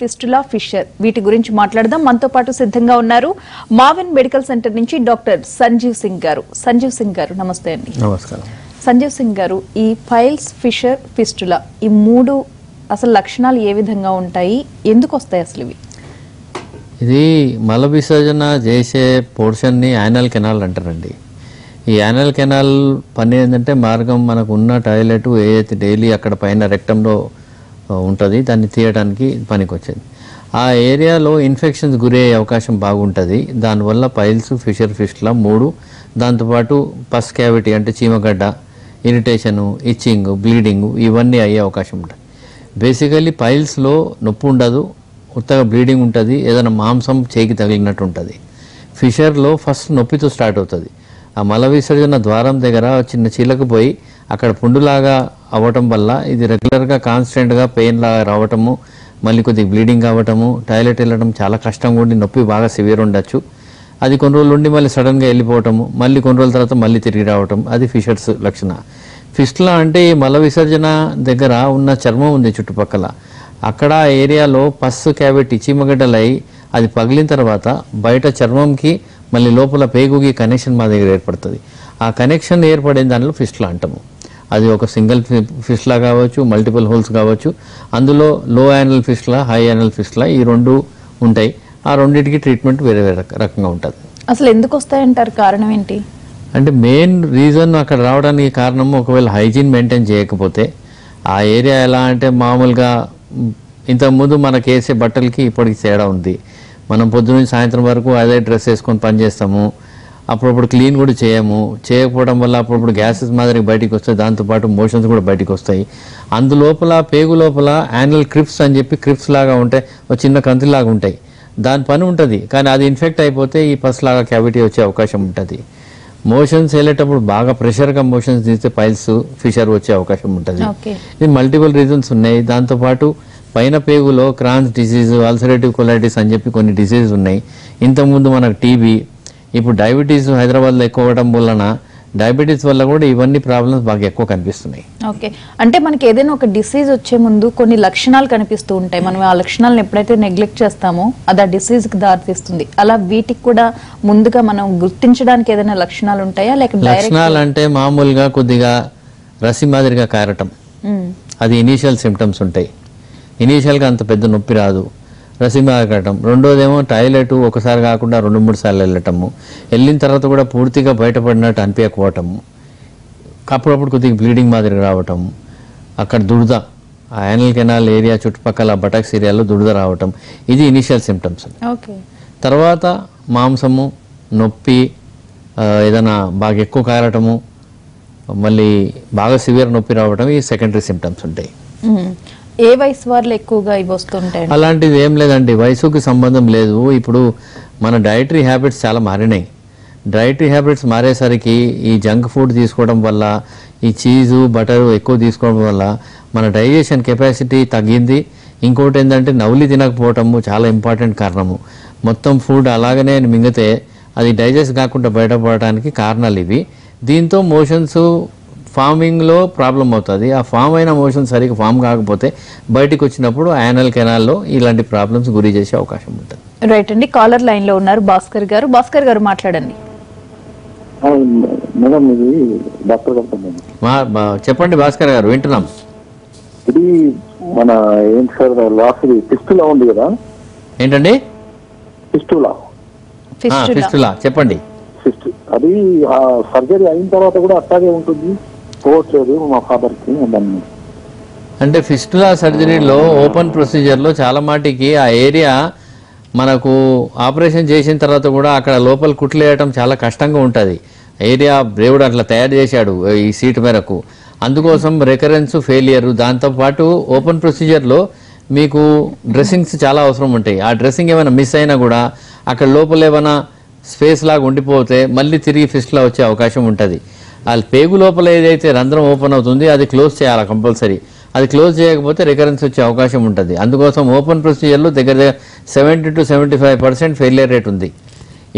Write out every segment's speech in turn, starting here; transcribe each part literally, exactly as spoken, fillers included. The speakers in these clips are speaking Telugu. fistula fissure. Viti Gurinchi Matladam, Manthopatu Siddhanga, Unnaru, Maven Medical Center Ninchi, Doctor Sanjeev Singh Garu. Sanjeev Singh Garu, Namaste Andi. Namaskaram. Sanjeev Singh Garu, ee piles, fissure, fistula, ee moodu asal lakshanalu ee vidhanga untayi, enduku vastayi asalu ivi? ఇది మల విసర్జన చేసే పోర్షన్ని యానల్ కెనాల్ అంటారండి. ఈ యానల్ కెనాల్ పని ఏంటంటే మార్గం మనకు ఉన్న టాయిలెట్ ఏదైతే డైలీ అక్కడ పైన రెక్టంలో ఉంటుంది దాన్ని తీయడానికి పనికి వచ్చేది. ఆ ఏరియాలో ఇన్ఫెక్షన్స్ గురయ్యే అవకాశం బాగుంటుంది. దానివల్ల పైల్స్, ఫిషర్, ఫిష్ల మూడు, దాంతోపాటు పస్ క్యావిటీ అంటే చీమగడ్డ, ఇరిటేషను, ఇచ్చింగ్, బ్లీడింగ్ ఇవన్నీ అయ్యే అవకాశం ఉంటుంది. బేసికలీ పైల్స్లో నొప్పి ఉండదు, ఉత్తగా బ్లీడింగ్ ఉంటుంది, ఏదైనా మాంసం చేయికి తగిలినట్టు ఉంటుంది. ఫిషర్లో ఫస్ట్ నొప్పితో స్టార్ట్ అవుతుంది. ఆ మల విసర్జన ద్వారం దగ్గర చిన్న చీలకపోయి అక్కడ పుండులాగా అవ్వటం వల్ల ఇది రెగ్యులర్గా కాన్స్టెంట్గా పెయిన్ లాగా రావటము, మళ్ళీ కొద్దిగా బ్లీడింగ్ కావటము, టాయిలెట్ వెళ్ళడం చాలా కష్టంగా ఉండి నొప్పి బాగా సివియర్ ఉండొచ్చు. అది కొన్ని రోజులు ఉండి మళ్ళీ సడన్గా వెళ్ళిపోవటము, మళ్ళీ కొన్ని రోజుల తర్వాత మళ్ళీ తిరిగి రావటం, అది ఫిషర్స్ లక్షణ. ఫిస్టులా అంటే ఈ మల విసర్జన దగ్గర ఉన్న చర్మం ఉంది చుట్టుపక్కల, అక్కడ ఏరియాలో పస్సు క్యావిటీ చీమగడ్డలై అది పగిలిన తర్వాత బయట చర్మంకి మళ్ళీ లోపల పేగుకి కనెక్షన్ మా దగ్గర ఏర్పడుతుంది. ఆ కనెక్షన్ ఏర్పడిన దానిలో ఫిస్టులా అంటాము. అది ఒక సింగిల్ ఫిస్టులా కావచ్చు, మల్టిపుల్ హోల్స్ కావచ్చు. అందులో లో anal fistula, high anal fistula ఈ రెండు ఉంటాయి. ఆ రెండింటికి ట్రీట్మెంట్ వేరే వేరే రకంగా ఉంటుంది. అసలు ఎందుకు వస్తాయంటారు, కారణం ఏంటి అంటే మెయిన్ రీజన్ అక్కడ రావడానికి కారణము ఒకవేళ హైజీన్ మెయింటైన్ చేయకపోతే. ఆ ఏరియా ఎలా అంటే మామూలుగా ఇంతకుముందు మనకు వేసే బట్టలకి ఇప్పటికి తేడా ఉంది. మనం పొద్దునుంచి సాయంత్రం వరకు అదే డ్రెస్ వేసుకొని పనిచేస్తాము, అప్పుడప్పుడు క్లీన్ కూడా చేయము. చేయకపోవడం వల్ల అప్పుడప్పుడు గ్యాసెస్ మాదిరి బయటికి వస్తాయి, దాంతోపాటు మోషన్స్ కూడా బయటికి వస్తాయి. అందులోపల పేగు లోపల యానల్ క్రిప్స్ అని చెప్పి క్రిప్స్ లాగా ఉంటాయి, ఒక చిన్న కంతిలాగా ఉంటాయి, దాని పని ఉంటుంది. కానీ అది ఇన్ఫెక్ట్ అయిపోతే ఈ పస్ లాగా క్యావిటీ వచ్చే అవకాశం ఉంటుంది. మోషన్స్ వెళ్ళేటప్పుడు బాగా ప్రెషర్గా మోషన్స్ తీస్తే పైల్స్, ఫిషర్ వచ్చే అవకాశం ఉంటుంది. ఇది మల్టిపుల్ రీజన్స్ ఉన్నాయి. దాంతోపాటు పైన పేగులో క్రాన్స్ డిసీజ్, అల్సరేటివ్ కొలైటిస్ అని చెప్పి కొన్ని డిసీజ్ ఉన్నాయి. ఇంతకుముందు మనకు టీబీ, ఇప్పుడు డయాబెటీస్ హైదరాబాద్లో ఎక్కువ అవ్వడం వలన డయాబెటీస్ వల్ల కూడా ఇవన్నీ ప్రాబ్లమ్స్ బాగా ఎక్కువ కనిపిస్తున్నాయి. ఓకే, అంటే మనకి ఏదైనా ఒక డిసీజ్ వచ్చే ముందు కొన్ని లక్షణాలు కనిపిస్తూ ఉంటాయి. మనం ఆ లక్షణాలను ఎప్పుడైతే నెగ్లెక్ట్ చేస్తామో అది ఆ డిసీజ్కి దారితీస్తుంది. అలా వీటికి కూడా ముందుగా మనం గుర్తించడానికి ఏదైనా లక్షణాలు ఉంటాయా? లేక లక్షణాలు అంటే మామూలుగా కొద్దిగా రసి మాదిరిగా కారటం, అది ఇనీషియల్ సిమ్టమ్స్ ఉంటాయి. ఇనీషియల్గా అంత పెద్ద నొప్పి రాదు, రసీమా కట్టడం. రెండోదేమో టాయిలెట్ ఒకసారి కాకుండా రెండు మూడు సార్లు వెళ్ళటము, వెళ్ళిన తర్వాత కూడా పూర్తిగా బయటపడినట్టు అనిపించకపోవటము, అప్పుడప్పుడు కొద్దిగా బ్లీడింగ్ మాదిరి రావటము, అక్కడ దురద, ఆ యానల్ కెనాల్ ఏరియా చుట్టుపక్కల బటాక్స్ ఏరియాలో దురద రావటం, ఇది ఇనీషియల్ సిమ్టమ్స్. తర్వాత మాంసము, నొప్పి, ఏదైనా బాగా ఎక్కువ కారటము, మళ్ళీ బాగా సివియర్ నొప్పి రావటం, ఈ సెకండరీ సిమ్టమ్స్ ఉంటాయి. ఏ వయసు వారు ఎక్కువగా ఇవి వస్తుంటాయి? అలాంటిది ఏం లేదండి, వయసుకి సంబంధం లేదు. ఇప్పుడు మన డైటరీ హ్యాబిట్స్ చాలా మారినాయి. డైటరీ హ్యాబిట్స్ మారేసరికి ఈ జంక్ ఫుడ్ తీసుకోవడం వల్ల, ఈ చీజు, బటరు ఎక్కువ తీసుకోవడం వల్ల మన డైజెషన్ కెపాసిటీ తగ్గింది. ఇంకోటి ఏంటంటే నవ్వులి తినకపోవటము చాలా ఇంపార్టెంట్ కారణము. మొత్తం ఫుడ్ అలాగనే మింగితే అది డైజెస్ట్ కాకుండా బయటపడటానికి కారణాలు ఇవి. దీంతో మోషన్స్ ఫార్మింగ్లో ప్రాబ్లం అవుతుంది. ఆ ఫామ్ అయిన మోషన్ సరిగ్గా ఫామ్ కాకపోతే బయటకు వచ్చినప్పుడు యానల్ కెనాల్లో ఇలాంటి ప్రాబ్లమ్స్ గురి చేసే అవకాశం ఉంటుంది. రైట్ అండి, కాలర్ లైన్లో ఉన్నారు భాస్కర్ గారు. భాస్కర్ గారు మాట్లాడండి. చెప్పండి భాస్కర్ గారు, వింటున్నాం. ఇది మన ఏంటి సార్ లాస్ట్ ఫిస్టులా ఉంది కదా? ఏంటండి? ఫిస్టులా. ఫిస్టులా చెప్పండి. అది సర్జరీ అయిన తర్వాత కూడా అట్లాగే ఉంటుంది, అంటే ఫిస్టులా సర్జరీలో ఓపెన్ ప్రొసీజర్లో చాలా మాటికి ఆ ఏరియా మనకు ఆపరేషన్ చేసిన తర్వాత కూడా అక్కడ లోపల కుట్లు వేయటం చాలా కష్టంగా ఉంటుంది. ఏరియా దేవుడు అట్లా తయారు చేశాడు ఈ సీట్ మేరకు. అందుకోసం రికరెన్స్, ఫెయిలియరు, దాంతోపాటు ఓపెన్ ప్రొసీజర్లో మీకు డ్రెస్సింగ్స్ చాలా అవసరం ఉంటాయి. ఆ డ్రెస్సింగ్ ఏమైనా మిస్ అయినా కూడా అక్కడ లోపల ఏమైనా స్పేస్ లాగా ఉండిపోతే మళ్ళీ తిరిగి ఫిస్టులా వచ్చే అవకాశం ఉంటుంది. వాళ్ళ పేగు లోపల ఏదైతే రంధ్రం ఓపెన్ అవుతుంది అది క్లోజ్ చేయాలి కంపల్సరీ. అది క్లోజ్ చేయకపోతే రికరెన్స్ వచ్చే అవకాశం ఉంటుంది. అందుకోసం ఓపెన్ ప్రొసీజర్లో దగ్గర దగ్గర seventy to seventy five percent failure rate ఉంది.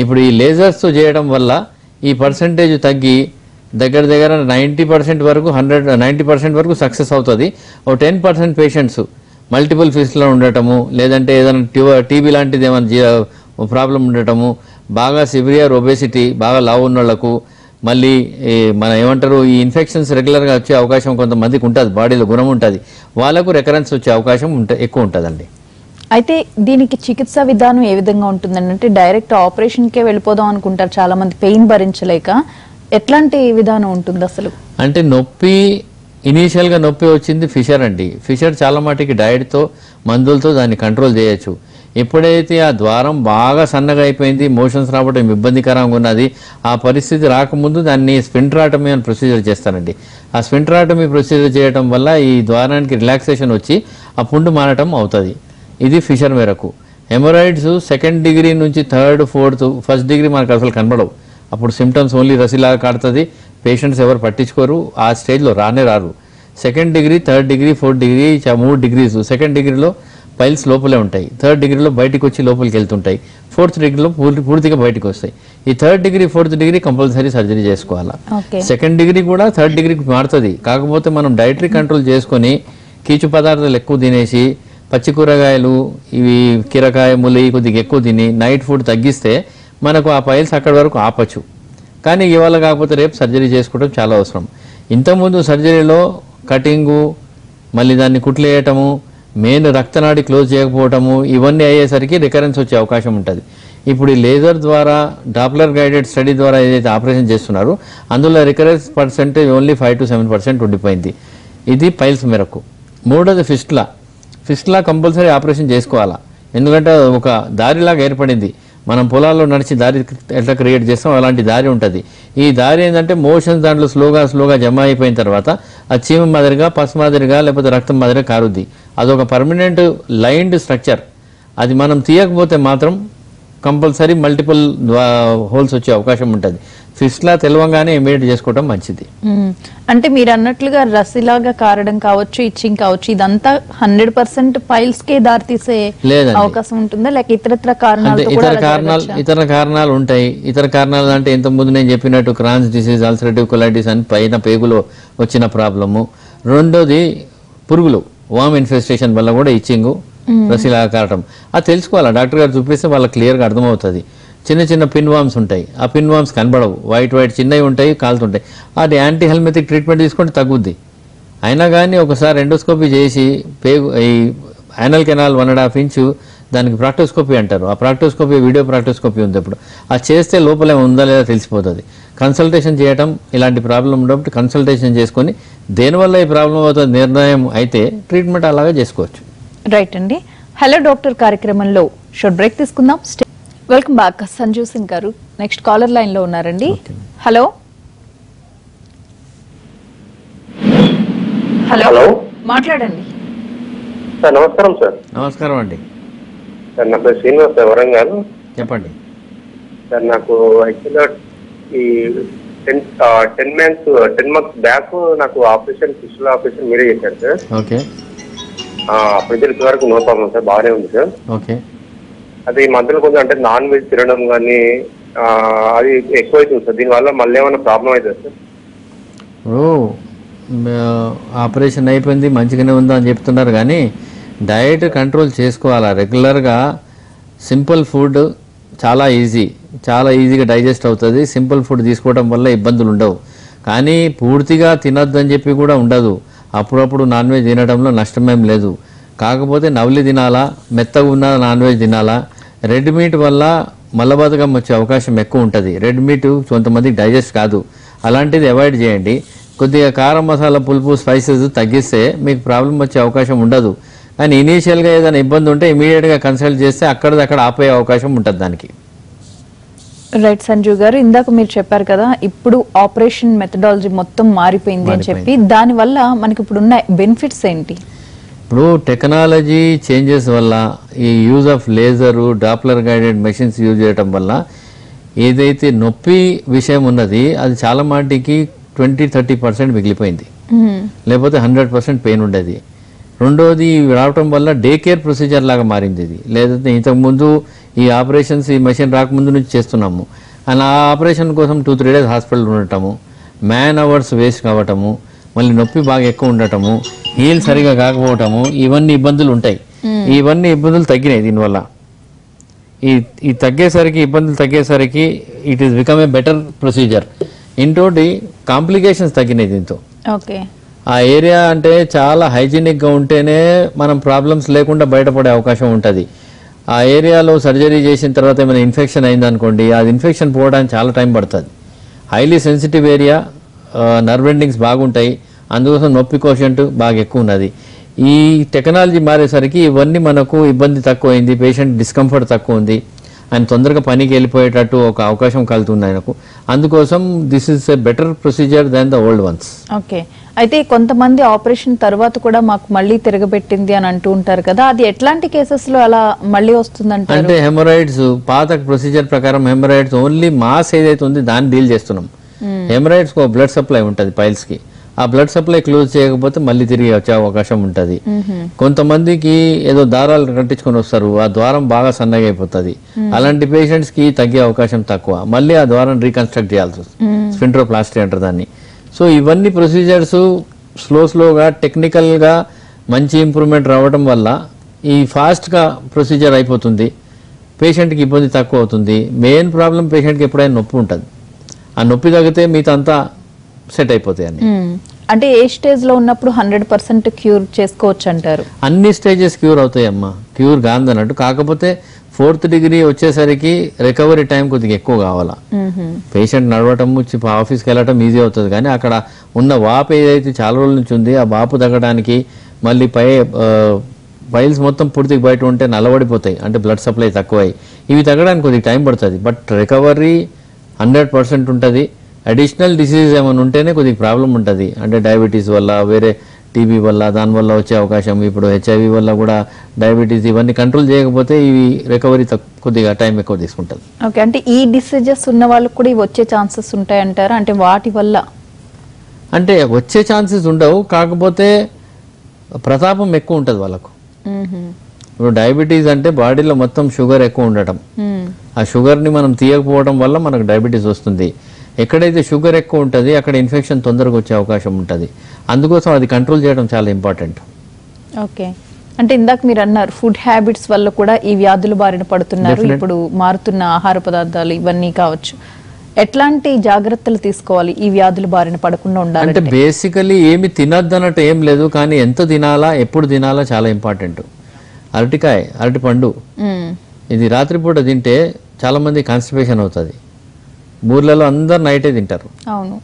ఇప్పుడు ఈ లేజర్స్తో చేయడం వల్ల ఈ పర్సంటేజ్ తగ్గి దగ్గర దగ్గర నైంటీ పర్సెంట్ వరకు హండ్రెడ్ నైంటీ పర్సెంట్ వరకు సక్సెస్ అవుతుంది. ఓ ten percent patients multiple fistula ఉండటము, లేదంటే ఏదైనా టీబీ లాంటిది ఏమైనా ప్రాబ్లం ఉండటము, బాగా సివియర్ ఒబేసిటీ బాగా లావు ఉన్నోళ్లకు మళ్ళీ మనం ఏమంటారు ఈ ఇన్ఫెక్షన్స్ రెగ్యులర్గా వచ్చే అవకాశం కొంతమందికి ఉంటుంది, బాడీలో గుణం ఉంటుంది, వాళ్ళకు రికరెన్స్ వచ్చే అవకాశం ఉంట ఎక్కువ ఉంటుందండి. అయితే దీనికి చికిత్సా విధానం ఏ విధంగా ఉంటుందండి? అంటే డైరెక్ట్ ఆపరేషన్కే వెళ్ళిపోదాం అనుకుంటారు చాలామంది పెయిన్ భరించలేక, ఎట్లాంటి విధానం ఉంటుంది అసలు? అంటే నొప్పి ఇనీషియల్గా నొప్పి వచ్చింది ఫిషర్ అండి, ఫిషర్ చాలా మటుకి డైట్తో మందులతో దాన్ని కంట్రోల్ చేయొచ్చు. ఎప్పుడైతే ఆ ద్వారం బాగా సన్నగా అయిపోయింది, మోషన్స్ రావడం ఇబ్బందికరంగా ఉన్నది, ఆ పరిస్థితి రాకముందు దాన్ని స్ఫింట్రాటమీ అని ప్రొసీజర్ చేస్తానండి. ఆ స్ఫింట్రాటమీ ప్రొసీజర్ చేయడం వల్ల ఈ ద్వారానికి రిలాక్సేషన్ వచ్చి ఆ పుండు మారటం అవుతుంది. ఇది ఫిషర్ మేరకు. హెమరాయిడ్స్ సెకండ్ డిగ్రీ నుంచి థర్డ్ ఫోర్త్ ఫస్ట్ డిగ్రీ మనకు అసలు కనబడవు, అప్పుడు సిమ్టమ్స్ ఓన్లీ రసిలాగా కాడుతుంది, పేషెంట్స్ ఎవరు పట్టించుకోరు, ఆ స్టేజ్లో రానే రారు. Second degree third degree fourth degree మూడు డిగ్రీస్, సెకండ్ డిగ్రీలో పైల్స్ లోపలే ఉంటాయి, థర్డ్ డిగ్రీలో బయటకు వచ్చి లోపలికి వెళ్తుంటాయి, ఫోర్త్ డిగ్రీలో పూర్తి పూర్తిగా బయటకు వస్తాయి. ఈ third degree fourth degree compulsory surgery చేసుకోవాలా. సెకండ్ డిగ్రీ కూడా థర్డ్ డిగ్రీకి మారుతుంది, కాకపోతే మనం డైటరీ కంట్రోల్ చేసుకొని కీచు పదార్థాలు ఎక్కువ తినేసి, పచ్చి కూరగాయలు ఇవి కీరకాయ ములి కొద్దిగా ఎక్కువ తిని నైట్ ఫుడ్ తగ్గిస్తే మనకు ఆ పైల్స్ అక్కడి వరకు ఆపచ్చు. కానీ ఇవాళ కాకపోతే రేపు సర్జరీ చేసుకోవడం చాలా అవసరం. ఇంతకుముందు సర్జరీలో కటింగు, మళ్ళీ దాన్ని కుట్లేయటము, మెయిన్ రక్తనాడి క్లోజ్ చేయకపోవటము, ఇవన్నీ అయ్యేసరికి రికరెన్స్ వచ్చే అవకాశం ఉంటుంది. ఇప్పుడు ఈ లేజర్ ద్వారా డాప్లర్ గైడెడ్ స్టడీ ద్వారా ఏదైతే ఆపరేషన్ చేస్తున్నారో అందులో recurrence percentage only five to seven percent ఉండిపోయింది. ఇది పైల్స్ మేరకు. మూడోది ఫిస్టులా. ఫిస్టులా కంపల్సరీ ఆపరేషన్ చేసుకోవాలా, ఎందుకంటే ఒక దారిలాగా ఏర్పడింది. మనం పొలాల్లో నడిచి దారి ఎట్లా క్రియేట్ చేస్తాం అలాంటి దారి ఉంటుంది. ఈ దారి ఏంటంటే మోషన్స్ దాంట్లో స్లోగా స్లోగా జమ అయిపోయిన తర్వాత ఆ చీమ మాదిరిగా పసు మాదిరిగా లేకపోతే రక్తం మాదిరిగా కారుద్ది. అదొక పర్మనెంట్ లైన్డ్ స్ట్రక్చర్, అది మనం తీయకపోతే మాత్రం కంపల్సరీ మల్టిపుల్ హోల్స్ వచ్చే అవకాశం ఉంటుంది. ఫిస్ట్లా తెలవంగానే ఇమీడియట్ చేసుకోవడం మంచిది. అంటే మీరు అన్నట్లుగా రసిలాగా కారడం కావచ్చు, ఇచ్చింగ్ కావచ్చు, ఇదంతా హండ్రెడ్ పర్సెంట్ పైల్స్ కే దారి తీసే అవకాశం ఉంటుందా లేక ఇతరత్ర కారణాలు? ఇతర కారణాలు ఇతర కారణాలు ఉంటాయి. ఇతర కారణాలు అంటే ఇంతకుముందు నేను చెప్పినట్టు క్రాన్స్ డిసీజ్, అల్సరేటివ్ కొలైటిస్ అని పైన పేగులో వచ్చిన ప్రాబ్లము. రెండోది పురుగులు, వామ్ ఇన్ఫెస్టేషన్ వల్ల కూడా ఇచ్చింగ్ రసిలాగా కారటం. అది తెలుసుకోవాలా, డాక్టర్ గారు చూపిస్తే వాళ్ళకి క్లియర్గా అర్థమవుతుంది. చిన్న చిన్న పిన్ వామ్స్ ఉంటాయి, ఆ పిన్ వామ్స్ కనబడవు, వైట్ వైట్ చిన్నవి ఉంటాయి, కాలుతుంటాయి. అది యాంటీ హెల్మెటిక్ ట్రీట్మెంట్ తీసుకుంటే తగ్గుద్ది. అయినా కానీ ఒకసారి ఎండోస్కోపీ చేసి పేగు ఈ anal canal one and half inch దానికి ప్రాక్టోస్కోపీ అంటారు. ఆ ప్రాక్టోస్కోపీ వీడియో ప్రాక్టోస్కోపీ ఉంది, అప్పుడు అది చేస్తే లోపలే ఉందా లేదా తెలిసిపోతుంది. కన్సల్టేషన్ చేయటం, ఇలాంటి ప్రాబ్లం ఉన్నప్పుడు కన్సల్టేషన్ చేసుకొని దేనివల్ల ఈ ప్రాబ్లం అవుతుంది నిర్ణయం అయితే ట్రీట్మెంట్ అలాగే చేసుకోవచ్చు. రైట్ అండి. హలో డాక్టర్ కార్యక్రమంలో షార్ట్ బ్రేక్ తీసుకుందాం. Welcome back. సంజీవ్ సింగ్ గారు నెక్స్ట్ కాలర్ లైన్ లో ఉన్నారండి. హలో హలో మాట్లాడండి. నమస్కారం సార్. నమస్కారం అండి. సార్ నా పేరు శ్రీనివాస్ వరంగల్. చెప్పండి సార్. నాకు యాక్చువల్గా ఈ ten ten months ten months back నాకు ఆపరేషన్ ఫిస్టులా ఆపరేషన్ మీరే చేశారు సార్. ఓకే. అప్పటి వరకు నో ప్రాబ్లం సార్, బాగానే ఉంది సార్. ఓకే. అది ఈ మధ్యలో కొంచెం అంటే నాన్ వెజ్ తినడం కానీ అది ఎక్కువ అవుతుంది సార్, దీనివల్ల మళ్ళీ ఏమైనా ప్రాబ్లం అవుతుంది సార్? ఇప్పుడు ఆపరేషన్ అయిపోయింది మంచిగానే ఉందా అని చెప్తున్నారు, కానీ డైట్ కంట్రోల్ చేసుకోవాలా రెగ్యులర్గా. సింపుల్ ఫుడ్ చాలా ఈజీ, చాలా ఈజీగా డైజెస్ట్ అవుతుంది. సింపుల్ ఫుడ్ తీసుకోవడం వల్ల ఇబ్బందులు ఉండవు, కానీ పూర్తిగా తినద్దు అని చెప్పి కూడా ఉండదు. అప్పుడప్పుడు నాన్ వెజ్ తినడంలో నష్టమేం లేదు, కాకపోతే నవలి తినాలా, మెత్తగా ఉన్న నాన్ వెజ్ తినాలా. రెడ్ మీట్ వల్ల మలబద్ధకం వచ్చే అవకాశం ఎక్కువ ఉంటుంది. రెడ్ మీట్ కొంతమందికి డైజెస్ట్ కాదు, అలాంటిది అవాయిడ్ చేయండి. కొద్దిగా కారం మసాలా పులుపు స్పైసెస్ తగ్గిస్తే మీకు ప్రాబ్లం వచ్చే అవకాశం ఉండదు. కానీ ఇనీషియల్గా ఏదైనా ఇబ్బంది ఉంటే ఇమీడియట్గా కన్సల్ట్ చేస్తే అక్కడిదక్కడ ఆపే అవకాశం ఉంటుంది దానికి. రైట్ సంజీవ్ గారు, ఇందాక మీరు చెప్పారు కదా ఇప్పుడు ఆపరేషన్ మెథడాలజీ మొత్తం మారిపోయింది అని చెప్పి, దానివల్ల మనకి ఇప్పుడు ఉన్న బెనిఫిట్స్ ఏంటి? ఇప్పుడు టెక్నాలజీ చేంజెస్ వల్ల ఈ use of laser Doppler guided machines use చేయడం వల్ల ఏదైతే నొప్పి విషయం ఉన్నది అది చాలా మాటికి ట్వంటీ థర్టీ పర్సెంట్ మిగిలిపోయింది, లేకపోతే హండ్రెడ్ పర్సెంట్ పెయిన్ ఉండేది. రెండోది రావటం వల్ల డే కేర్ ప్రొసీజర్ లాగా మారింది ఇది. లేదంటే ఇంతకుముందు ఈ ఆపరేషన్స్ ఈ మెషిన్ రాకముందు నుంచి చేస్తున్నాము, అండ్ ఆ ఆపరేషన్ కోసం టూ త్రీ డేస్ హాస్పిటల్ ఉండటము, మ్యాన్ అవర్స్ వేస్ట్ కావటము, మళ్ళీ నొప్పి బాగా ఎక్కువ ఉండటము, హీల్ సరిగా కాకపోవటము ఇవన్నీ ఇబ్బందులు ఉంటాయి. ఇవన్నీ ఇబ్బందులు తగ్గినాయి దీనివల్ల. ఈ ఈ తగ్గేసరికి ఇబ్బందులు తగ్గేసరికి it is become a better procedure. ఇంకోటి కాంప్లికేషన్స్ తగ్గినాయి దీంతో. ఓకే, ఆ ఏరియా అంటే చాలా హైజీనిక్గా ఉంటేనే మనం ప్రాబ్లమ్స్ లేకుండా బయటపడే అవకాశం ఉంటుంది. ఆ ఏరియాలో సర్జరీ చేసిన తర్వాత ఏమైనా ఇన్ఫెక్షన్ అయిందనుకోండి, అది ఇన్ఫెక్షన్ పోవడానికి చాలా టైం పడుతుంది. Highly sensitive area, nerve endings బాగుంటాయి, అందుకోసం నొప్పి కోషంట్ బాగా ఎక్కువ ఉన్నది. ఈ టెక్నాలజీ మారేసరికి ఇవన్నీ మనకు ఇబ్బంది తక్కువ అయింది, పేషెంట్ డిస్కంఫర్ట్ తక్కువ ఉంది, ఆయన తొందరగా పనికి వెళ్ళిపోయేటట్టు ఒక అవకాశం కలుగుతుంది ఆయనకు. అందుకోసం this is a better procedure than the old ones. Okay, అయితే కొంతమంది ఆపరేషన్ తర్వాత కూడా మాకు మళ్ళీ తిరగబెట్టింది అని అంటూ ఉంటారు కదా, అది ఎట్లాంటి కేసెస్లో అలా మళ్ళీ వస్తుందంటే? అంటే హెమరాయిడ్స్ పాత ప్రొసీజర్ ప్రకారం హెమరాయిడ్స్ ఓన్లీ మాస్ ఏదైతే ఉంది దాన్ని డీల్ చేస్తున్నాం. హెమరాయిడ్స్ ఒక బ్లడ్ సప్లై ఉంటుంది పైల్స్కి, ఆ బ్లడ్ సప్లై క్లోజ్ చేయకపోతే మళ్ళీ తిరిగి వచ్చే అవకాశం ఉంటుంది. కొంతమందికి ఏదో దారాలు కట్టించుకొని వస్తారు, ఆ ద్వారం బాగా సన్నగా అయిపోతుంది, అలాంటి పేషెంట్స్కి తగ్గే అవకాశం తక్కువ, మళ్ళీ ఆ ద్వారం రీకన్స్ట్రక్ట్ చేయాల్సి వస్తుంది, స్ఫింట్రోప్లాస్టీ అంటారు దాన్ని. సో ఇవన్నీ ప్రొసీజర్స్ స్లో స్లోగా టెక్నికల్గా మంచి ఇంప్రూవ్మెంట్ రావడం వల్ల ఈ ఫాస్ట్గా ప్రొసీజర్ అయిపోతుంది, పేషెంట్కి ఇబ్బంది తక్కువ అవుతుంది. మెయిన్ ప్రాబ్లం పేషెంట్కి ఎప్పుడైనా నొప్పి ఉంటుంది, ఆ నొప్పి తగ్గితే మిగతాంతా సెట్ అయిపోతాయి అన్ని. అంటే ఏ స్టేజ్ లో ఉన్నప్పుడు హండ్రెడ్ పర్సెంట్ క్యూర్ చేసుకోవచ్చు అంటారు? అన్ని స్టేజెస్ క్యూర్ అవుతాయమ్మా, క్యూర్ కాదన్నట్టు. కాకపోతే ఫోర్త్ డిగ్రీ వచ్చేసరికి రికవరీ టైం కొద్దిగా ఎక్కువ కావాలా. పేషెంట్ నడవటం వచ్చి ఆఫీస్కి వెళ్ళటం ఈజీ అవుతుంది, కానీ అక్కడ ఉన్న వాపు ఏదైతే చాలా రోజుల నుంచి ఉంది ఆ వాపు తగ్గడానికి, మళ్ళీ పై పైల్స్ మొత్తం పూర్తిగా బయట ఉంటే నలబడిపోతాయి, అంటే బ్లడ్ సప్లై తక్కువై, ఇవి తగ్గడానికి కొద్దిగా టైం పడుతుంది. బట్ రికవరీ హండ్రెడ్ పర్సెంట్ ఉంటుంది. అడిషనల్ డిసీజ్ ఏమైనా ఉంటేనే కొద్దిగా ప్రాబ్లం ఉంటుంది, అంటే డయాబెటీస్ వల్ల, వేరే టీబీ వల్ల, దానివల్ల వచ్చే అవకాశం, ఇప్పుడు హెచ్ఐవి వల్ల కూడా, డయాబెటీస్ ఇవన్నీ కంట్రోల్ చేయకపోతే ఇవి రికవరీ కొద్దిగా టైం ఎక్కువ తీసుకుంటుంది. ఓకే, అంటే ఈ డిసీజెస్ ఉన్న వాళ్ళకి కూడా ఇవి వచ్చే ఛాన్సెస్ ఉంటాయంటారా? అంటే వాటి వల్ల అంటే వచ్చే ఛాన్సెస్ ఉండవు, కాకపోతే ప్రతాపం ఎక్కువ ఉంటుంది వాళ్ళకు. ఇప్పుడు డయాబెటీస్ అంటే బాడీలో మొత్తం షుగర్ ఎక్కువ ఉండటం, ఆ షుగర్ని మనం తీయకపోవడం వల్ల మనకు డయాబెటీస్ వస్తుంది. ఎక్కడైతే షుగర్ ఎక్కువ ఉంటుంది అక్కడ ఇన్ఫెక్షన్ తొందరగా వచ్చే అవకాశం ఉంటుంది, అందుకోసం అది కంట్రోల్ చేయడం చాలా ఇంపార్టెంట్. ఓకే, అంటే ఇందాక మీరు అన్నారు ఫుడ్ హ్యాబిట్స్ వల్ల కూడా ఈ వ్యాధులు బారిన పడుతున్నారు, ఇప్పుడు మారుతున్న ఆహార పదార్థాలు ఇవన్నీ కావచ్చు, ఎట్లాంటి జాగ్రత్తలు తీసుకోవాలి ఈ వ్యాధులు బారిన పడకుండా ఉండాలి అంటే? బేసికలీ ఏమి తినద్దు అన్నట్టు ఏం లేదు, కానీ ఎంత తినాలా ఎప్పుడు తినాలా చాలా ఇంపార్టెంట్. అరటికాయ, అరటి పండు ఇది రాత్రిపూట తింటే చాలా మంది కాన్స్టిపేషన్ అవుతుంది, ఊర్లలో అందరు నైటే తింటారు. అవును,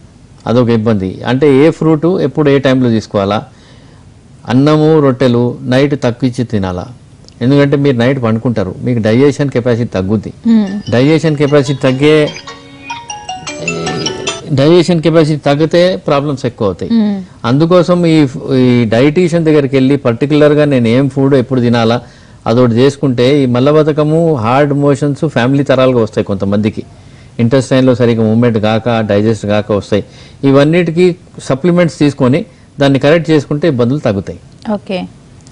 అదొక ఇబ్బంది. అంటే ఏ ఫ్రూటు ఎప్పుడు ఏ టైంలో తీసుకోవాలా, అన్నము రొట్టెలు నైట్ తక్కువచ్చి తినాలా, ఎందుకంటే మీరు నైట్ పండుకుంటారు, మీకు డైజెషన్ కెపాసిటీ తగ్గుద్ది. డైజెషన్ కెపాసిటీ తగ్గే డైజెషన్ కెపాసిటీ తగ్గితే ప్రాబ్లమ్స్ ఎక్కువ అవుతాయి. అందుకోసం ఈ ఈ డైటీషియన్ దగ్గరికి వెళ్ళి పర్టికులర్గా నేను ఏం ఫుడ్ ఎప్పుడు తినాలా అదొకటి చేసుకుంటే ఈ మలబద్ధకము, హార్డ్ మోషన్స్ ఫ్యామిలీ తరాలుగా వస్తాయి. కొంతమందికి ఇంటెస్టైన్లో సరిగ్గా మూవ్మెంట్ కాక, డైజెస్ట్ కాక వస్తాయి. ఇవన్నిటికీ సప్లిమెంట్స్ తీసుకొని దాన్ని కరెక్ట్ చేసుకుంటే ఇబ్బందులు తగ్గుతాయి. ఓకే,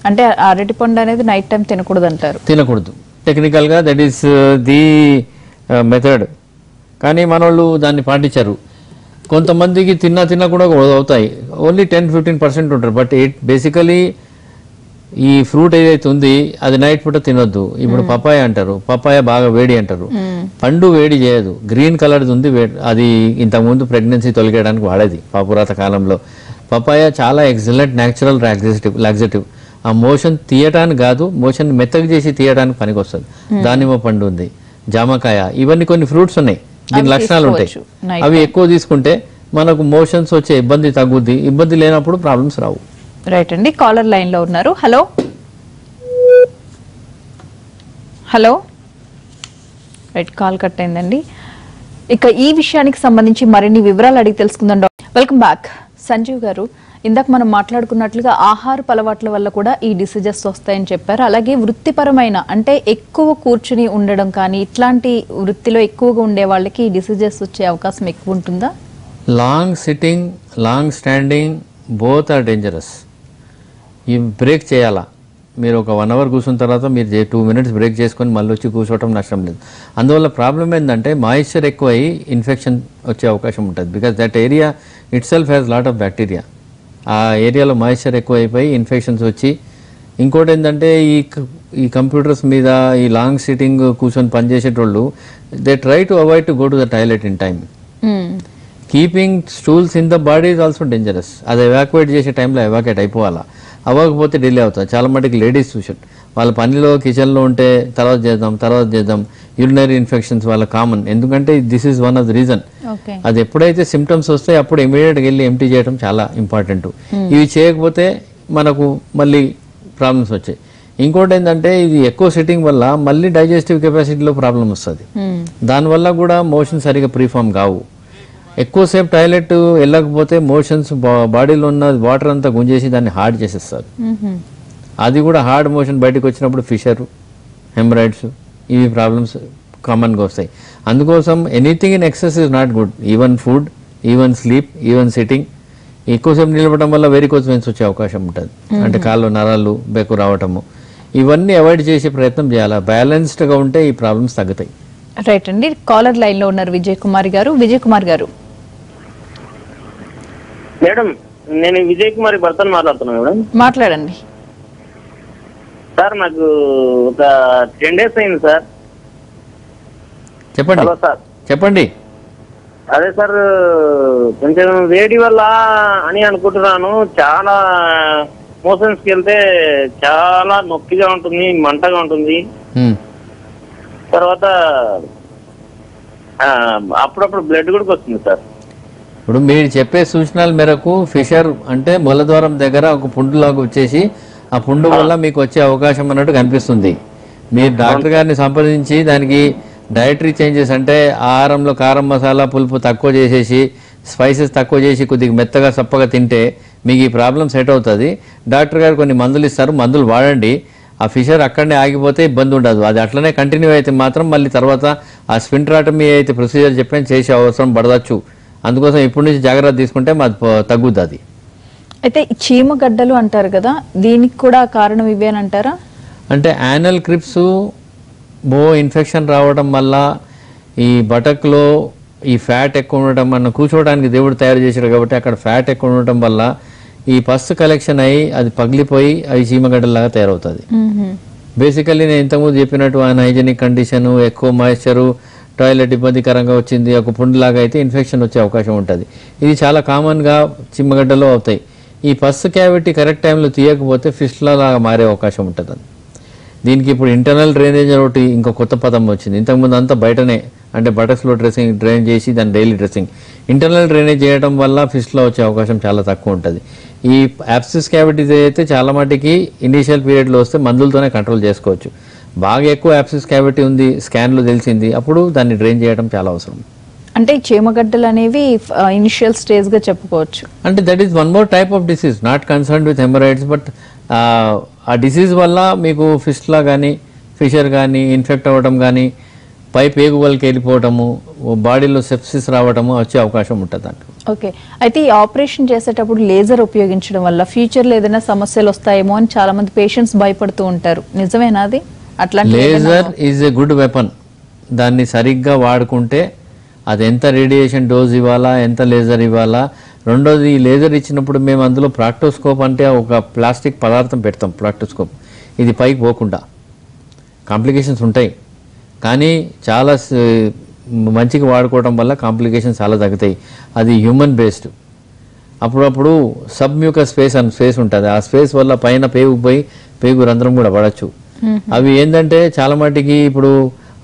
అంటే అరటిపండు అనేది నైట్ టైం తినకూడదు అంటారు? తినకూడదు టెక్నికల్గా, దట్ ఈస్ ది మెథడ్, కానీ మనోళ్ళు దాన్ని పాటించరు. కొంతమందికి తిన్నా తిన్నా కూడా అవుతాయి, ఓన్లీ టెన్ ఫిఫ్టీన్ పర్సెంట్ ఉంటారు. బట్ ఇట్ బేసికలీ ఈ ఫ్రూట్ ఏదైతే ఉంది అది నైట్ పూట తినొద్దు. ఇప్పుడు పపాయ అంటారు, పపాయ బాగా వేడి అంటారు, పండు వేడి చేయదు. గ్రీన్ కలర్ది ఉంది, అది ఇంతకుముందు ప్రెగ్నెన్సీ తొలగడానికి వాడేది పాపురాత కాలంలో. పపాయ చాలా ఎక్సలెంట్ న్యాచురల్ లాక్సేటివ్ లాక్సేటివ్ ఆ మోషన్ తీయటానికి కాదు, మోషన్ మెత్తగా చేసి తీయడానికి పనికి వస్తుంది. దానిమ్మ పండు ఉంది, జామకాయ, ఇవన్నీ కొన్ని ఫ్రూట్స్ ఉన్నాయి దీని లక్షణాలు ఉంటాయి. అవి ఎక్కువ తీసుకుంటే మనకు మోషన్స్ వచ్చే ఇబ్బంది తగ్గుద్ది, ఇబ్బంది లేనప్పుడు ప్రాబ్లమ్స్ రావు. రైట్ అండి, కాలర్ లైన్ లో ఉన్నారు. Hello hello, right, call cut అయిందండి. ఇక ఈ విషయానికి సంబంధించి మరిన్ని వివరాలు అడిగి తెలుసుకుందాం. వెల్కమ్ బ్యాక్ సంజీవ్ గారు. ఇందాక మనం మాట్లాడుకున్నట్లుగా ఆహారపు అలవాట్ల వల్ల కూడా ఈ డిసీజెస్ వస్తాయని చెప్పారు, అలాగే వృత్తిపరమైన అంటే ఎక్కువ కూర్చుని ఉండడం కానీ ఇట్లాంటి వృత్తిలో ఎక్కువగా ఉండే వాళ్ళకి ఈ డిసీజెస్ వచ్చే అవకాశం ఎక్కువ ఉంటుందా? Long sitting, long standing both are dangerous. ఈ బ్రేక్ చేయాలా, మీరు ఒక వన్ అవర్ కూర్చున్న తర్వాత మీరు టూ మినిట్స్ బ్రేక్ చేసుకొని మళ్ళీ వచ్చి కూర్చోవటం నష్టం లేదు. అందువల్ల ప్రాబ్లం ఏంటంటే మాయిశ్చర్ ఎక్కువ అయ్యి ఇన్ఫెక్షన్ వచ్చే అవకాశం ఉంటుంది, because that area itself has lot of bacteria. ఆ ఏరియాలో మాయిశ్చర్ ఎక్కువైపోయి ఇన్ఫెక్షన్స్ వచ్చి ఇంకోటి ఏంటంటే ఈ ఈ కంప్యూటర్స్ మీద ఈ లాంగ్ సిట్టింగ్ కూర్చొని పనిచేసేటోళ్ళు they try to avoid to go to the toilet in time keeping stools in the body is also dangerous అది ఎవాక్యుయేట్ చేసే టైంలో ఎవాక్యుయేట్ అయిపోవాలా అవ్వకపోతే డిలే అవుతుంది చాలా మటుకు లేడీస్ చూసాను వాళ్ళ పనిలో కిచెన్లో ఉంటే తర్వాత చేద్దాం తర్వాత చేద్దాం యూరినరీ ఇన్ఫెక్షన్స్ వాళ్ళ కామన్ ఎందుకంటే this is one of the reason అది ఎప్పుడైతే సిమ్టమ్స్ వస్తాయి అప్పుడు ఇమీడియట్గా వెళ్ళి ఎంటీ చేయడం చాలా ఇంపార్టెంట్ ఇవి చేయకపోతే మనకు మళ్ళీ ప్రాబ్లమ్స్ వచ్చాయి ఇంకోటి ఏంటంటే ఇది ఎక్కువ సిట్టింగ్ వల్ల మళ్ళీ డైజెస్టివ్ కెపాసిటీలో ప్రాబ్లం వస్తుంది దానివల్ల కూడా మోషన్ సరిగా ప్రీఫామ్ కావు ఎక్కువసేపు టాయిలెట్ వెళ్ళకపోతే మోషన్స్ బాడీలో ఉన్న వాటర్ అంతా గుంజేసి దాన్ని హార్డ్ చేసేస్తారు అది కూడా హార్డ్ మోషన్ బయటకు వచ్చినప్పుడు ఫిషర్ హెమరాయిడ్స్ ఇవి ప్రాబ్లమ్స్ కామన్గా వస్తాయి అందుకోసం anything in excess is not good even food even sleep even sitting ఎక్కువసేపు నిలబడటం వల్ల వెరికోస్ వెన్స్ వచ్చే అవకాశం ఉంటుంది అంటే కాళ్ళు నరాలు బెక్కు రావటము ఇవన్నీ అవాయిడ్ చేసే ప్రయత్నం చేయాలి బ్యాలెన్స్డ్గా ఉంటే ఈ ప్రాబ్లమ్స్ తగ్గుతాయి రైట్ అండి కాలర్ లైన్లో ఉన్నారు విజయ్ కుమార్ గారు విజయ్ కుమార్ గారు మేడం నేను విజయ్ కుమార్ భర్తను మాట్లాడుతున్నాను మేడం మాట్లాడండి సార్ నాకు ఒక టెన్ డేస్ అయింది సార్ చెప్పండి హలో సార్ చెప్పండి అదే సార్ కొంచెం వేడి వల్ల అని అనుకుంటున్నాను చాలా మోషన్స్కి వెళ్తే చాలా నొప్పిగా ఉంటుంది మంటగా ఉంటుంది తర్వాత అప్పుడప్పుడు బ్లడ్ కూడా వస్తుంది సార్ ఇప్పుడు మీరు చెప్పే సూచనల మేరకు ఫిషర్ అంటే మూలద్వారం దగ్గర ఒక పుండులాగా వచ్చేసి ఆ పుండు వల్ల మీకు వచ్చే అవకాశం అన్నట్టు కనిపిస్తుంది మీరు డాక్టర్ గారిని సంప్రదించి దానికి డైటరీ చేంజెస్ అంటే ఆహారంలో కారం మసాలా పులుపు తక్కువ చేసేసి స్పైసెస్ తక్కువ చేసి కొద్దిగా మెత్తగా సప్పగా తింటే మీకు ఈ ప్రాబ్లం సెట్ అవుతుంది డాక్టర్ గారు కొన్ని మందులు ఇస్తారు మందులు వాడండి ఆ ఫిషర్ అక్కడనే ఆగిపోతే ఇబ్బంది ఉండదు అది అట్లనే కంటిన్యూ అయితే మాత్రం మళ్ళీ తర్వాత ఆ స్పింట్రాటమీ అయితే ప్రొసీజర్ చెప్పిన చేసే అవసరం పడవచ్చు అందుకోసం ఇప్పటి నుంచి జాగ్రత్త తీసుకుంటే మాది తగ్గుద్ది అది అయితే చీమగడ్డలు అంటారు కదా దీనికి కూడా కారణం ఇవేనంటారా అంటే యానల్ క్రిప్స్ బో ఇన్ఫెక్షన్ రావడం వల్ల ఈ బటక్లో ఈ ఫ్యాట్ ఎక్కువ ఉండటం మనం కూర్చోవడానికి దేవుడు తయారు చేశాడు కాబట్టి అక్కడ ఫ్యాట్ ఎక్కువ ఉండటం వల్ల ఈ పస్తు కలెక్షన్ అయ్యి అది పగిలిపోయి అవి చీమగడ్డలాగా తయారవుతుంది బేసికల్లీ నేను ఇంతకుముందు చెప్పినట్టు ఆయన హైజీనిక్ కండిషను ఎక్కువ మాయిశ్చరు టాయిలెట్ ఇబ్బందికరంగా వచ్చింది ఒక పుండులాగా అయితే ఇన్ఫెక్షన్ వచ్చే అవకాశం ఉంటుంది ఇది చాలా కామన్గా చీమగడ్డలో అవుతాయి ఈ పస్తు క్యావిటీ కరెక్ట్ టైంలో తీయకపోతే ఫిస్టులాగా మారే అవకాశం ఉంటుందని దీనికి ఇప్పుడు ఇంటర్నల్ డ్రైనేజ్ ఒకటి ఇంకో కొత్త పదం వచ్చింది ఇంతకుముందు అంతా బయటనే అంటే బటర్స్లో డ్రెస్సింగ్ డ్రైన్ చేసి దాని డైలీ డ్రెస్సింగ్ ఇంటర్నల్ డ్రైనేజ్ చేయడం వల్ల ఫిస్టులో వచ్చే అవకాశం చాలా తక్కువ ఉంటుంది ఈ యాప్సిస్ క్యావిటీ అయితే చాలా మటుకి ఇనీషియల్ పీరియడ్లో వస్తే మందులతోనే కంట్రోల్ చేసుకోవచ్చు బాగా ఎక్కువ యాప్సిస్ క్యావిటీ ఉంది స్కాన్లో తెలిసింది అప్పుడు దాన్ని డ్రైన్ చేయడం చాలా అవసరం అంటే చీమగడ్డలు అనేవి ఇనిషియల్ స్టేజ్గా చెప్పుకోవచ్చు అంటే that is one more type of disease not concern with haemorrhoids but ఆ డిసీజ్ వల్ల మీకు ఫిస్ట్లా కానీ ఫిషర్ కానీ ఇన్ఫెక్ట్ అవ్వడం కానీ పై పేగువలకి వెళ్ళిపోవటము బాడీలో సెప్సిస్ రావటము వచ్చే అవకాశం ఉంటుంది అండి ఓకే అయితే ఈ ఆపరేషన్ చేసేటప్పుడు లేజర్ ఉపయోగించడం వల్ల ఫ్యూచర్లో ఏదైనా సమస్యలు వస్తాయేమో అని చాలా మంది పేషెంట్స్ భయపడుతూ ఉంటారు నిజమేనా అది అట్లా laser is a good weapon దాన్ని సరిగ్గా వాడుకుంటే అది ఎంత రేడియేషన్ డోస్ ఇవ్వాలా ఎంత లేజర్ ఇవ్వాలా రెండోది ఈ లేజర్ ఇచ్చినప్పుడు మేము అందులో ప్రాక్టోస్కోప్ అంటే ఒక ప్లాస్టిక్ పదార్థం పెడతాం ప్రాక్టోస్కోప్ ఇది పైకి పోకుండా కాంప్లికేషన్స్ ఉంటాయి కానీ చాలా మంచిగా వాడుకోవడం వల్ల కాంప్లికేషన్స్ చాలా తగ్గుతాయి అది హ్యూమన్ బేస్డ్ అప్పుడప్పుడు సబ్మ్యూకస్ స్పేస్ అని స్పేస్ ఉంటుంది ఆ స్పేస్ వల్ల పైన పేగు పోయి పేగు రంధ్రం కూడా పడవచ్చు అవి ఏంటంటే చాలా మటుకి ఇప్పుడు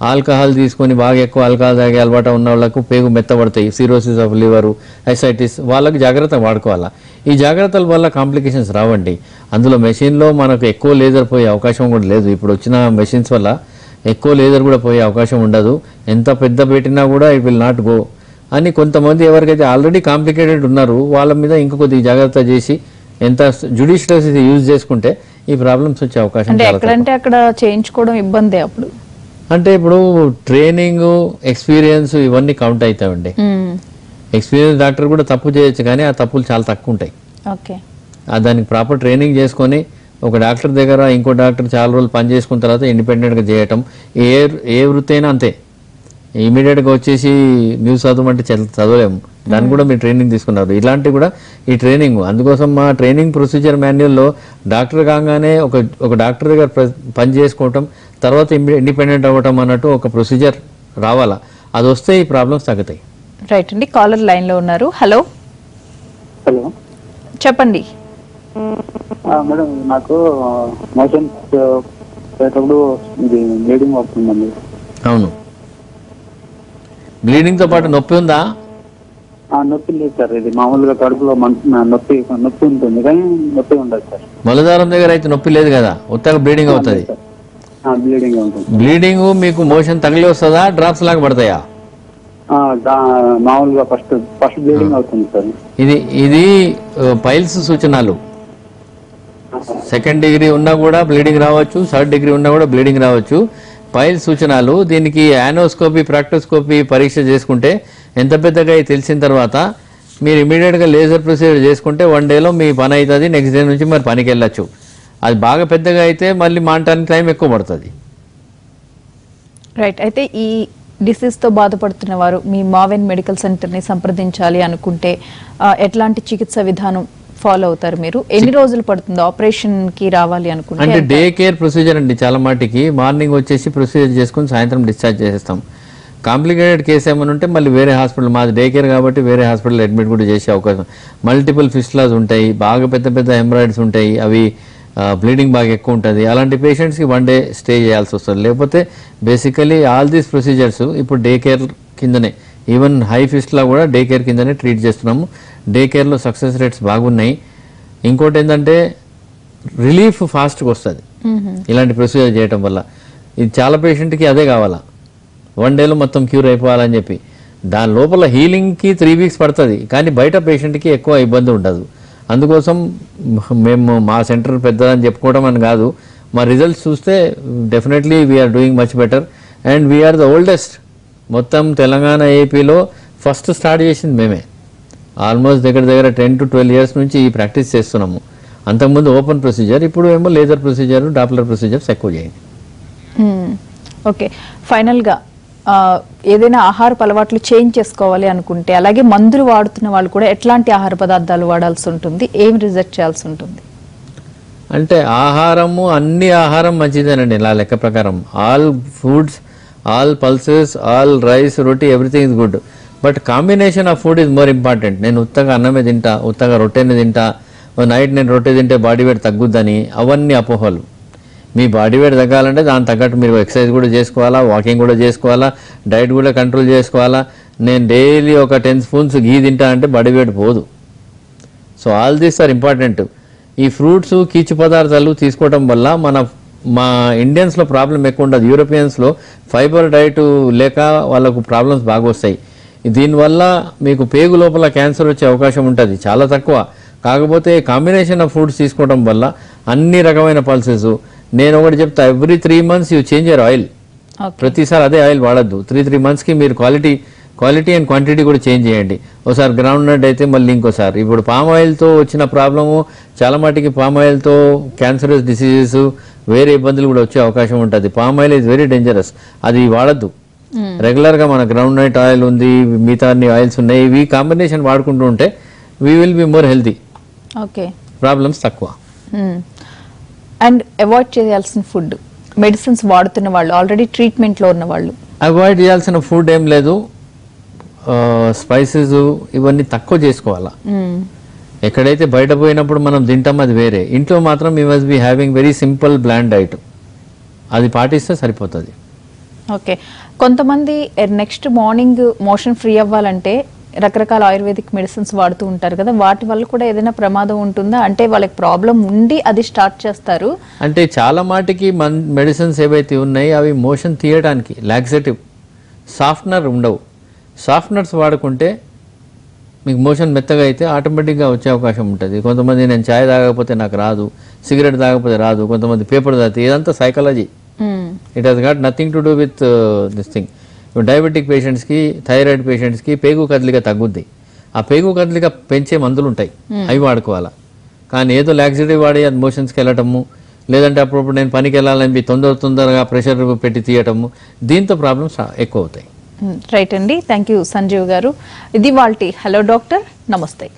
ఆల్కహాల్ తీసుకొని బాగా ఎక్కువ ఆల్కహాల్ తాగే అలవాటు ఉన్న వాళ్ళకు పేగు మెత్తబడతాయి సిరోసిస్ ఆఫ్ లివరు హెసైటిస్ వాళ్ళకు జాగ్రత్త వాడుకోవాలా ఈ జాగ్రత్తల వల్ల కాంప్లికేషన్స్ రావండి అందులో మెషిన్లో మనకు ఎక్కువ లేజర్ పోయే అవకాశం కూడా లేదు ఇప్పుడు వచ్చిన మెషిన్స్ వల్ల ఎక్కువ లేజర్ కూడా పోయే అవకాశం ఉండదు ఎంత పెద్ద పెట్టినా కూడా ఇట్ విల్ నాట్ గో అని కొంతమంది ఎవరికైతే ఆల్రెడీ కాంప్లికేటెడ్ ఉన్నారు వాళ్ళ మీద ఇంకా కొద్దిగా జాగ్రత్త చేసి ఎంత జ్యుడిషియస్ యూజ్ చేసుకుంటే ఈ ప్రాబ్లమ్స్ వచ్చే అవకాశం అంటే ఎక్కడంటే అక్కడ చేయించుకోవడం ఇబ్బంది అప్పుడు అంటే ఇప్పుడు ట్రైనింగ్ ఎక్స్పీరియన్స్ ఇవన్నీ కౌంట్ అవుతాయండి ఎక్స్పీరియన్స్ డాక్టర్ కూడా తప్పు చేయొచ్చు కానీ ఆ తప్పులు చాలా తక్కువ ఉంటాయి ఓకే దానికి ప్రాపర్ ట్రైనింగ్ చేసుకొని ఒక డాక్టర్ దగ్గర ఇంకో డాక్టర్ చాలా రోజులు పని చేసుకున్న తర్వాత ఇండిపెండెంట్గా చేయటం ఏ ఏ వృత్తి అయినా అంతే ఇమీడియట్గా వచ్చేసి న్యూస్ చదవమంటే చదవలేము దాని కూడా మీ ట్రైనింగ్ తీసుకున్నారు. ఇలాంటి కూడా ఈ ట్రైనింగ్ అందుకోసం మా ట్రైనింగ్ ప్రొసీజర్ మాన్యువల్లో డాక్టర్ కాగానే ఒక ఒక డాక్టర్ దగ్గర పని చేసుకోవటం, తర్వాత ఇండిపెండెంట్ అవ్వటం అన్నట్టు ఒక ప్రొసీజర్ రావాలా, అది వస్తే ఈ ప్రాబ్లమ్స్ తగ్గుతాయి. రైట్ అండి, కాలర్ లైన్లో ఉన్నారు. హలో హలో చెప్పండి. మేడం నాకు మోషన్స్ పెట్టప్పుడు ఇది బ్లీడింగ్ అవుతుందండి. అవును, బ్లీడింగ్తో పాటు నొప్పి ఉందా? నొప్పి లేదు సార్, ఇది మామూలుగా కడుపులో నొప్పి నొప్పి ఉంటుంది కానీ నొప్పి ఉండదు సార్. మలద్వారం దగ్గర అయితే నొప్పి లేదు కదా, ఉత్తగా బ్లీడింగ్ అవుతుంది. బ్లీడింగ్ అవుతుంది. బ్లీడింగ్ మీకు మోషన్ తగిలి వస్తుందా, డ్రాప్స్ లాగా పడతాయా? మామూలుగా ఫస్ట్ ఫస్ట్ బ్లీడింగ్ అవుతుంది సార్. ఇది ఇది పైల్స్ సూచనలు. సెకండ్ డిగ్రీ ఉన్నా కూడా బ్లీడింగ్ రావచ్చు, థర్డ్ డిగ్రీ ఉన్నా కూడా బ్లీడింగ్ రావచ్చు. పైల్స్ సూచనలు. దీనికి యానోస్కోపీ ప్రాక్టోస్కోపీ పరీక్ష చేసుకుంటే ఎంత పెద్దగా తెలిసిన తర్వాత మీరు ఇమీడియట్గా లేజర్ ప్రొసీజర్ చేసుకుంటే వన్ డేలో మీ పని అవుతుంది. నెక్స్ట్ డే నుంచి మరి పనికి వెళ్ళచ్చు. అది బాగా పెద్దగా అయితే మళ్ళీ మానటానికి టైం ఎక్కువ పడుతుంది. రైట్, అయితే ఈ డిసీజ్తో బాధపడుతున్న వారు మీ మావెన్ మెడికల్ సెంటర్ని సంప్రదించాలి అనుకుంటే ఎట్లాంటి చికిత్స విధానం ఫాలో అవుతారు మీరు? ఎన్ని రోజులు పడుతుంది ఆపరేషన్కి రావాలి అనుకుంటే? అంటే డే కేర్ ప్రొసీజర్ అండి. చాలా మటుకి మార్నింగ్ వచ్చేసి ప్రొసీజర్ చేసుకుని సాయంత్రం డిశ్చార్జ్ చేసేస్తాం. కాంప్లికేటెడ్ కేసు ఏమైనా ఉంటే మళ్ళీ వేరే హాస్పిటల్, మాది డే కేర్ కాబట్టి వేరే హాస్పిటల్ అడ్మిట్ కూడా చేసే అవకాశం. మల్టిపుల్ ఫిస్టులాస్ ఉంటాయి, బాగా పెద్ద పెద్ద హెమరాయిడ్స్ ఉంటాయి, అవి బ్లీడింగ్ బాగా ఎక్కువ ఉంటుంది. అలాంటి పేషెంట్స్కి వన్ డే స్టే చేయాల్సి వస్తుంది. లేకపోతే బేసికలీ ఆల్ దీస్ ప్రొసీజర్స్ ఇప్పుడు డే కేర్ కిందనే, ఈవెన్ హై ఫిస్ట్లా కూడా డే కేర్ కిందనే ట్రీట్ చేస్తున్నాము. డే కేర్లో సక్సెస్ రేట్స్ బాగున్నాయి. ఇంకోటి ఏంటంటే రిలీఫ్ ఫాస్ట్గా వస్తుంది ఇలాంటి ప్రొసీజర్ చేయటం వల్ల. ఇది చాలా పేషెంట్కి అదే కావాలా, వన్ డేలో మొత్తం క్యూర్ అయిపోవాలని చెప్పి. దాని లోపల హీలింగ్కి త్రీ వీక్స్ పడుతుంది కానీ బయట పేషెంట్కి ఎక్కువ ఇబ్బంది ఉండదు. అందుకోసం మేము మా సెంటర్ పెద్దదని చెప్పుకోవడం అని కాదు, మా రిజల్ట్స్ చూస్తే definitely we are doing much better and we are the oldest. మొత్తం తెలంగాణ ఏపీలో ఫస్ట్ స్టార్ట్ చేసింది మేమే. ఆల్మోస్ట్ దగ్గర దగ్గర టెన్ టు ట్వెల్వ్ ఇయర్స్ నుంచి ఈ ప్రాక్టీస్ చేస్తున్నాము. అంతకుముందు ఓపెన్ ప్రొసీజర్, ఇప్పుడు ఏమో లేజర్ ప్రొసీజర్, డాప్లర్ ప్రొసీజర్స్ ఎక్కువ చేయండి. ఓకే, ఫైనల్గా ఏదైనా ఆహారపు అలవాట్లు చేంజ్ చేసుకోవాలి అనుకుంటే, అలాగే మందులు వాడుతున్న వాళ్ళు కూడా ఎట్లాంటి ఆహార పదార్థాలు వాడాల్సి ఉంటుంది, ఏం రిజెక్ట్ చేయాల్సి ఉంటుంది? అంటే ఆహారము, అన్ని ఆహారం మంచిదేనండి నా లెక్క ప్రకారం. All foods, all pulses, all rice, roti, everything is good. But combination of food is more important. నేను ఉత్తగా అన్నమే తింటా, ఉత్తగా రొట్టెనే తింటా, నైట్ నేను రొట్టె తింటే బాడీ వెయిట్ తగ్గుద్దని, అవన్నీ అపోహలు. మీ బాడీ వెయిట్ తగ్గాలంటే దాని తగ్గట్టు మీరు ఎక్సర్సైజ్ కూడా చేసుకోవాలా, వాకింగ్ కూడా చేసుకోవాలా, డైట్ కూడా కంట్రోల్ చేసుకోవాలా. నేను డైలీ ఒక టెన్ స్పూన్స్ గీ తింటా అంటే బాడీ వెయిట్ పోదు. So all these are important. ఈ ఫ్రూట్స్, కీచు పదార్థాలు తీసుకోవడం వల్ల మన మా ఇండియన్స్లో ప్రాబ్లం ఎక్కువ ఉండదు. యూరోపియన్స్లో ఫైబర్ డైట్ లేక వాళ్ళకు ప్రాబ్లమ్స్ బాగా వస్తాయి. దీనివల్ల మీకు పేగు లోపల క్యాన్సర్ వచ్చే అవకాశం ఉంటుంది, చాలా తక్కువ. కాకపోతే కాంబినేషన్ ఆఫ్ ఫుడ్స్ తీసుకోవడం వల్ల అన్ని రకమైన పల్సెస్. నేను ఒకటి చెప్తా, every three months you change your oil. ప్రతిసారి అదే ఆయిల్ వాడద్దు. త్రీ త్రీ మంత్స్కి మీరు క్వాలిటీ క్వాలిటీ అండ్ క్వాంటిటీ కూడా చేంజ్ చేయండి. ఒకసారి గ్రౌండ్ నట్ అయితే మళ్ళీ ఇంకోసారి. ఇప్పుడు పామ్ ఆయిల్తో వచ్చిన ప్రాబ్లము చాలా మటుకి, పామ్ ఆయిల్తో క్యాన్సరస్ డిసీజెస్, వేరే ఇబ్బందులు కూడా వచ్చే అవకాశం ఉంటుంది. Palm oil is very dangerous, అది వాడద్దు. రెగ్యులర్గా మన గ్రౌండ్ నట్ ఆయిల్ ఉంది, మిగతా అన్ని ఆయిల్స్ ఉన్నాయి. ఇవి కాంబినేషన్ వాడుకుంటూ ఉంటే we will be more healthy. Okay, problems తక్కువ. అండ్ అవాయిడ్ చేయాల్సిన ఫుడ్, మెడిసిన్స్ వాడుతున్న వాళ్ళు, ఆల్రెడీ ట్రీట్మెంట్లో ఉన్న వాళ్ళు అవాయిడ్ చేయాల్సిన ఫుడ్ ఏం లేదు. స్పైసెస్ ఇవన్నీ తక్కువ చేసుకోవాలా. ఎక్కడైతే బయట పోయినప్పుడు మనం తింటాం అది వేరే, ఇంట్లో మాత్రం you must be having very simple bland diet, అది పాటిస్తే సరిపోతుంది. ఓకే, కొంతమంది నెక్స్ట్ మార్నింగ్ మోషన్ ఫ్రీ అవ్వాలంటే రకరకాల ఆయుర్వేదిక్ మెడిసిన్స్ వాడుతూ ఉంటారు కదా, వాటి వల్ల కూడా ఏదైనా ప్రమాదం ఉంటుందా? అంటే వాళ్ళకి ప్రాబ్లం ఉండి అది స్టార్ట్ చేస్తారు. అంటే చాలా మాటికి మెడిసిన్స్ ఏవైతే ఉన్నాయి అవి మోషన్ తీయడానికి లాక్సేటివ్, సాఫ్ట్నర్ ఉండవు. సాఫ్ట్నర్స్ వాడుకుంటే మీకు మోషన్ మెత్తగా అయితే ఆటోమేటిక్గా వచ్చే అవకాశం ఉంటుంది. కొంతమంది నేను ఛాయ్ తాగకపోతే నాకు రాదు, సిగరెట్ తాగకపోతే రాదు, కొంతమంది పేపర్ తాగితే. ఇదంతా psychology, it has got nothing to do with this thing. Diabetic పేషెంట్స్కి, థైరాయిడ్ పేషెంట్స్కి పేగు కదలిక తగ్గుద్ది. ఆ పేగు కదలిక పెంచే మందులు ఉంటాయి, అవి వాడుకోవాలా. కానీ ఏదో లాక్సిటివ్ వాడి అది మోషన్స్కి వెళ్ళటము, లేదంటే అప్పుడప్పుడు నేను పనికి వెళ్ళాలని తొందర తొందరగా ప్రెషర్ పెట్టి తీయటము, దీంతో ప్రాబ్లమ్స్ ఎక్కువ అవుతాయి. రైట్ అండి. థ్యాంక్ యూ సంజీవ్ గారు. ఇది వాళ్ళ హలో డాక్టర్. నమస్తే.